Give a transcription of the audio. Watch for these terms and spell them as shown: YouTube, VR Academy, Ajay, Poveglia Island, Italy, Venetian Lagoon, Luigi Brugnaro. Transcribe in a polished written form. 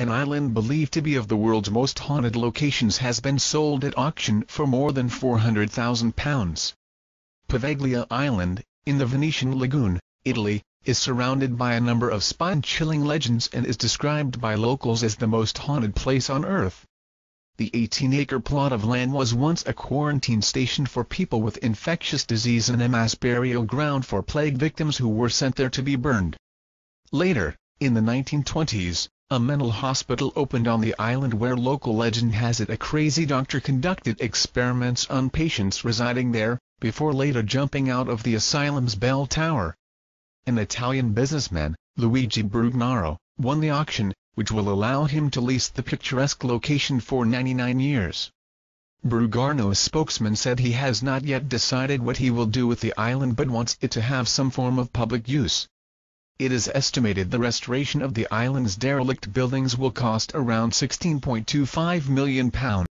an island believed to be of the world's most haunted locations, has been sold at auction for more than £400,000. Poveglia Island, in the Venetian Lagoon, Italy, is surrounded by a number of spine-chilling legends and is described by locals as the most haunted place on earth. The 18-acre plot of land was once a quarantine station for people with infectious disease and a mass burial ground for plague victims who were sent there to be burned. Later, in the 1920s, a mental hospital opened on the island where local legend has it a crazy doctor conducted experiments on patients residing there, before later jumping out of the asylum's bell tower. An Italian businessman, Luigi Brugnaro, won the auction, which will allow him to lease the picturesque location for 99 years. Brugnarno's spokesman said he has not yet decided what he will do with the island but wants it to have some form of public use. It is estimated the restoration of the island's derelict buildings will cost around £16.25 million.